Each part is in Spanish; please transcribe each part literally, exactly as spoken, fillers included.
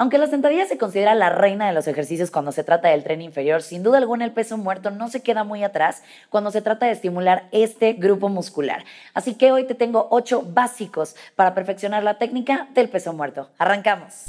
Aunque la sentadilla se considera la reina de los ejercicios cuando se trata del tren inferior, sin duda alguna el peso muerto no se queda muy atrás cuando se trata de estimular este grupo muscular. Así que hoy te tengo ocho básicos para perfeccionar la técnica del peso muerto. ¡Arrancamos!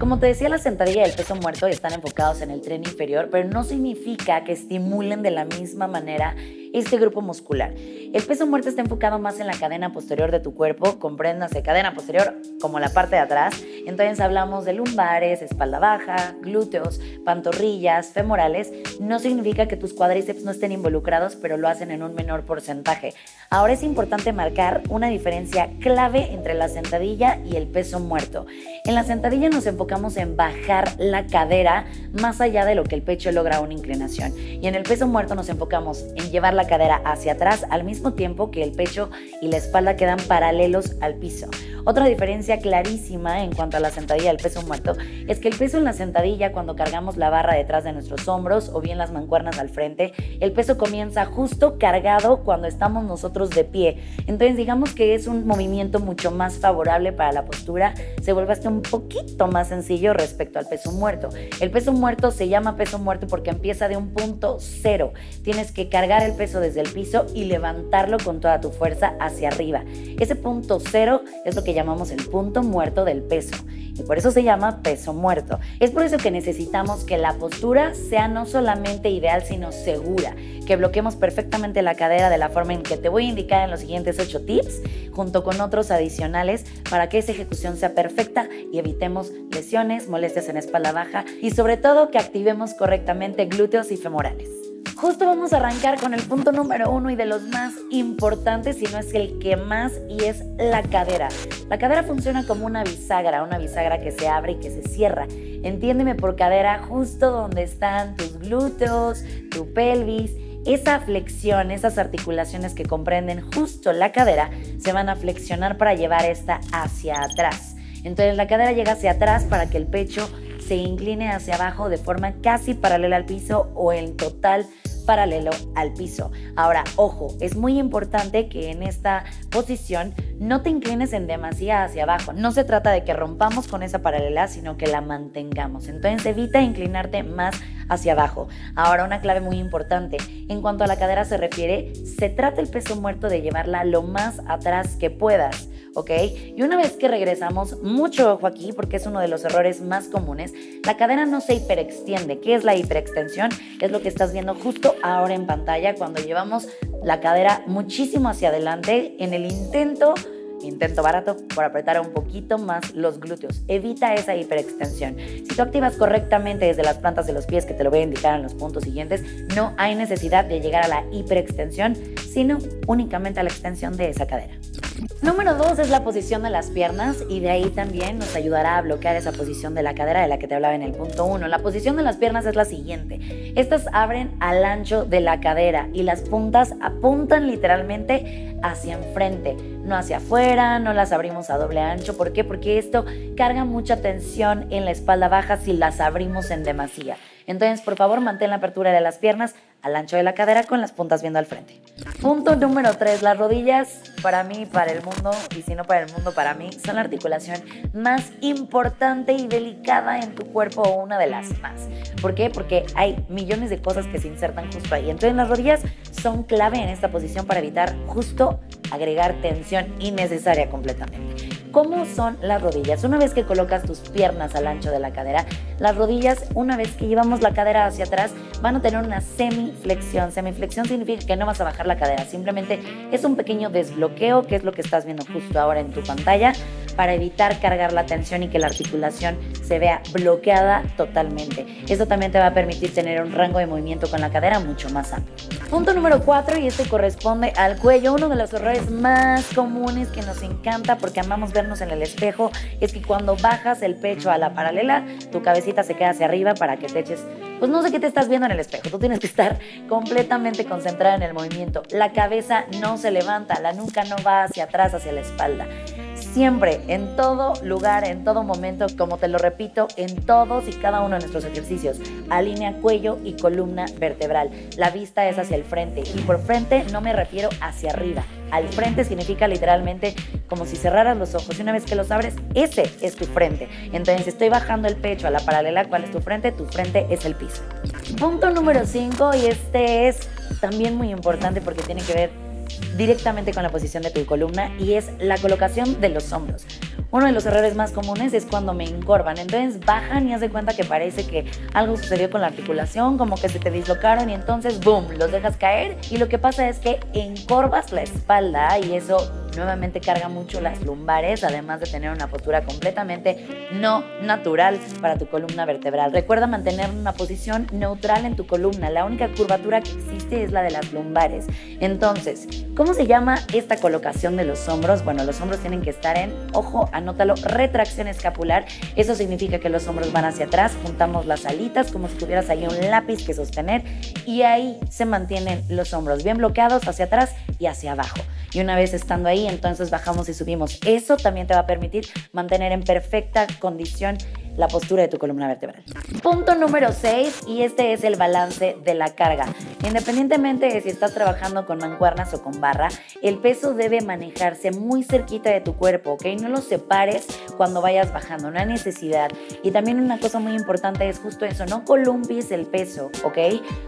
Como te decía, la sentadilla y el peso muerto están enfocados en el tren inferior, pero no significa que estimulen de la misma manera este grupo muscular. El peso muerto está enfocado más en la cadena posterior de tu cuerpo, compréndase cadena posterior como la parte de atrás. Entonces hablamos de lumbares, espalda baja, glúteos, pantorrillas, femorales. No significa que tus cuádriceps no estén involucrados, pero lo hacen en un menor porcentaje. Ahora es importante marcar una diferencia clave entre la sentadilla y el peso muerto. En la sentadilla nos enfocamos en bajar la cadera más allá de lo que el pecho logra una inclinación. Y en el peso muerto nos enfocamos en llevar la cadera hacia atrás al mismo tiempo que el pecho y la espalda quedan paralelos al piso. Otra diferencia clarísima en cuanto a la sentadilla del peso muerto es que el peso en la sentadilla, cuando cargamos la barra detrás de nuestros hombros o bien las mancuernas al frente, el peso comienza justo cargado cuando estamos nosotros de pie. Entonces digamos que es un movimiento mucho más favorable para la postura, se vuelve hasta un poquito más sencillo respecto al peso muerto. El peso muerto se llama peso muerto porque empieza de un punto cero. Tienes que cargar el peso desde el piso y levantar con toda tu fuerza hacia arriba. Ese punto cero es lo que llamamos el punto muerto del peso y por eso se llama peso muerto. Es por eso que necesitamos que la postura sea no solamente ideal sino segura, que bloqueemos perfectamente la cadera de la forma en que te voy a indicar en los siguientes ocho tips, junto con otros adicionales para que esa ejecución sea perfecta y evitemos lesiones, molestias en espalda baja y sobre todo que activemos correctamente glúteos y femorales. Justo vamos a arrancar con el punto número uno y de los más importantes, si no es el que más, y es la cadera. La cadera funciona como una bisagra, una bisagra que se abre y que se cierra. Entiéndeme por cadera justo donde están tus glúteos, tu pelvis. Esa flexión, esas articulaciones que comprenden justo la cadera, se van a flexionar para llevar esta hacia atrás. Entonces la cadera llega hacia atrás para que el pecho se incline hacia abajo de forma casi paralela al piso o en total paralelo al piso. Ahora, ojo, es muy importante que en esta posición no te inclines en demasía hacia abajo. No se trata de que rompamos con esa paralela, sino que la mantengamos. Entonces evita inclinarte más hacia abajo. Ahora, una clave muy importante. En cuanto a la cadera se refiere, se trata el peso muerto de llevarla lo más atrás que puedas, ¿ok? Y una vez que regresamos, mucho ojo aquí porque es uno de los errores más comunes, la cadera no se hiperextiende. ¿Qué es la hiperextensión? Es lo que estás viendo justo ahora en pantalla cuando llevamos la cadera muchísimo hacia adelante en el intento Intento barato por apretar un poquito más los glúteos. Evita esa hiperextensión. Si tú activas correctamente desde las plantas de los pies, que te lo voy a indicar en los puntos siguientes, no hay necesidad de llegar a la hiperextensión, sino únicamente a la extensión de esa cadera. Número dos es la posición de las piernas y de ahí también nos ayudará a bloquear esa posición de la cadera de la que te hablaba en el punto uno. La posición de las piernas es la siguiente. Estas abren al ancho de la cadera y las puntas apuntan literalmente hacia enfrente, no hacia afuera, no las abrimos a doble ancho. ¿Por qué? Porque esto carga mucha tensión en la espalda baja si las abrimos en demasía. Entonces, por favor, mantén la apertura de las piernas al ancho de la cadera con las puntas viendo al frente. Punto número tres, las rodillas, para mí, para el mundo, y si no para el mundo, para mí, son la articulación más importante y delicada en tu cuerpo o una de las más. ¿Por qué? Porque hay millones de cosas que se insertan justo ahí. Entonces, las rodillas son clave en esta posición para evitar justo agregar tensión innecesaria completamente. ¿Cómo son las rodillas? Una vez que colocas tus piernas al ancho de la cadera, las rodillas, una vez que llevamos la cadera hacia atrás, van a tener una semiflexión. Semiflexión significa que no vas a bajar la cadera, simplemente es un pequeño desbloqueo, que es lo que estás viendo justo ahora en tu pantalla, para evitar cargar la tensión y que la articulación se vea bloqueada totalmente. Esto también te va a permitir tener un rango de movimiento con la cadera mucho más amplio. Punto número cuatro, y este corresponde al cuello. Uno de los errores más comunes que nos encanta porque amamos vernos en el espejo es que cuando bajas el pecho a la paralela, tu cabecita se queda hacia arriba para que te eches pues no sé qué te estás viendo en el espejo. Tú tienes que estar completamente concentrada en el movimiento. La cabeza no se levanta, la nuca no va hacia atrás, hacia la espalda. Siempre, en todo lugar, en todo momento, como te lo repito, en todos y cada uno de nuestros ejercicios, alinea cuello y columna vertebral. La vista es hacia el frente y por frente no me refiero hacia arriba. Al frente significa literalmente como si cerraras los ojos y una vez que los abres, ese es tu frente. Entonces, si estoy bajando el pecho a la paralela, ¿cuál es tu frente? Tu frente es el piso. Punto número cinco, y este es también muy importante porque tiene que ver directamente con la posición de tu columna, y es la colocación de los hombros. Uno de los errores más comunes es cuando me encorvan, entonces bajan y haz de cuenta que parece que algo sucedió con la articulación, como que se te dislocaron y entonces boom, los dejas caer y lo que pasa es que encorvas la espalda y eso nuevamente carga mucho las lumbares, además de tener una postura completamente no natural para tu columna vertebral. Recuerda mantener una posición neutral en tu columna. La única curvatura que existe es la de las lumbares. Entonces, ¿cómo se llama esta colocación de los hombros? Bueno, los hombros tienen que estar en, ojo, anótalo, retracción escapular. Eso significa que los hombros van hacia atrás, juntamos las alitas como si tuvieras ahí un lápiz que sostener y ahí se mantienen los hombros bien bloqueados hacia atrás y hacia abajo. Y una vez estando ahí, entonces bajamos y subimos. Eso también te va a permitir mantener en perfecta condición la postura de tu columna vertebral. Punto número seis, y este es el balance de la carga. Independientemente de si estás trabajando con mancuernas o con barra, el peso debe manejarse muy cerquita de tu cuerpo, ¿ok? No lo separes cuando vayas bajando, no hay necesidad. Y también una cosa muy importante es justo eso, no columpies el peso, ¿ok?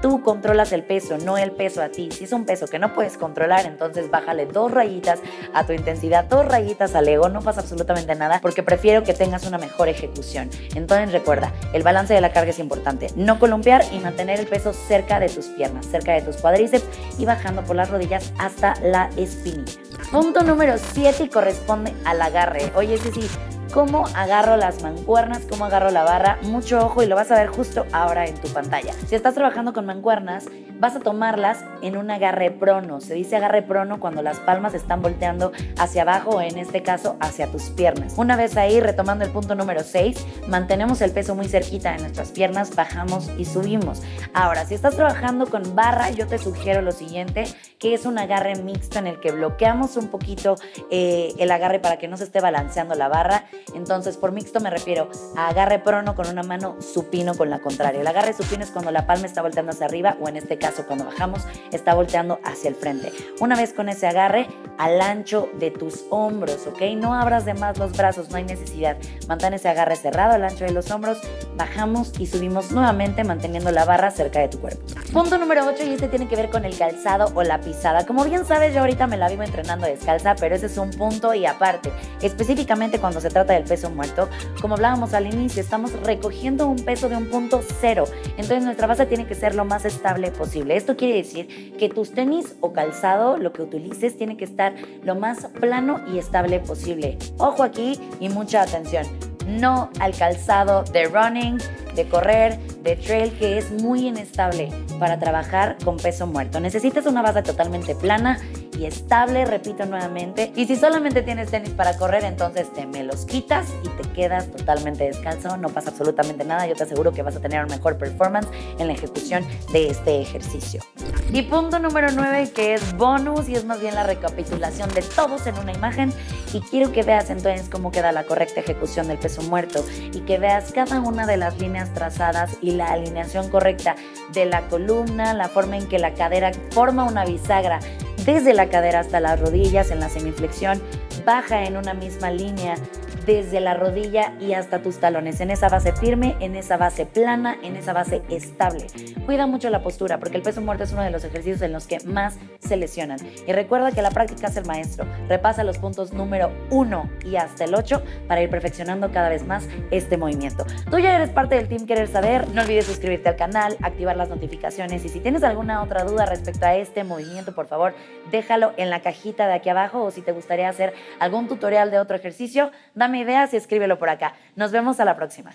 Tú controlas el peso, no el peso a ti. Si es un peso que no puedes controlar, entonces bájale dos rayitas a tu intensidad, dos rayitas al ego, no pasa absolutamente nada, porque prefiero que tengas una mejor ejecución. Entonces recuerda, el balance de la carga es importante, no columpiar y mantener el peso cerca de tus piernas, cerca de tus cuádriceps y bajando por las rodillas hasta la espinilla. Punto número siete corresponde al agarre. Oye, sí, sí, ¿cómo agarro las mancuernas? ¿Cómo agarro la barra? Mucho ojo y lo vas a ver justo ahora en tu pantalla. Si estás trabajando con mancuernas, vas a tomarlas en un agarre prono. Se dice agarre prono cuando las palmas están volteando hacia abajo o en este caso hacia tus piernas. Una vez ahí, retomando el punto número seis, mantenemos el peso muy cerquita de nuestras piernas, bajamos y subimos. Ahora, si estás trabajando con barra, yo te sugiero lo siguiente, que es un agarre mixto en el que bloqueamos un poquito eh, el agarre para que no se esté balanceando la barra. Entonces, por mixto me refiero a agarre prono con una mano, supino con la contraria. El agarre supino es cuando la palma está volteando hacia arriba o en este caso cuando bajamos está volteando hacia el frente. Una vez con ese agarre, al ancho de tus hombros, ¿ok? No abras de más los brazos, no hay necesidad. Mantén ese agarre cerrado al ancho de los hombros, bajamos y subimos nuevamente manteniendo la barra cerca de tu cuerpo. Punto número ocho, y este tiene que ver con el calzado o la pisada. Como bien sabes, yo ahorita me la vivo entrenando descalza, pero ese es un punto y aparte. Específicamente cuando se trata del peso muerto, como hablábamos al inicio, estamos recogiendo un peso de un punto cero, entonces nuestra base tiene que ser lo más estable posible. Esto quiere decir que tus tenis o calzado, lo que utilices, tiene que estar lo más plano y estable posible. Ojo aquí y mucha atención, no al calzado de running, de correr, de trail, que es muy inestable para trabajar con peso muerto. Necesitas una base totalmente plana y estable, repito nuevamente. Y si solamente tienes tenis para correr, entonces te me los quitas y te quedas totalmente descalzo, no pasa absolutamente nada. Yo te aseguro que vas a tener una mejor performance en la ejecución de este ejercicio. Y punto número nueve, que es bonus y es más bien la recapitulación de todos en una imagen, y quiero que veas entonces cómo queda la correcta ejecución del peso muerto y que veas cada una de las líneas trazadas y la alineación correcta de la columna, la forma en que la cadera forma una bisagra desde la cadera hasta las rodillas en la semiflexión, baja en una misma línea desde la rodilla y hasta tus talones, en esa base firme, en esa base plana, en esa base estable. Cuida mucho la postura porque el peso muerto es uno de los ejercicios en los que más se lesionan. Y recuerda que la práctica es el maestro. Repasa los puntos número uno y hasta el ocho para ir perfeccionando cada vez más este movimiento. Tú ya eres parte del Team Querer Saber. No olvides suscribirte al canal, activar las notificaciones y si tienes alguna otra duda respecto a este movimiento, por favor, déjalo en la cajita de aquí abajo, o si te gustaría hacer algún tutorial de otro ejercicio, dame ideas y escríbelo por acá. Nos vemos a la próxima.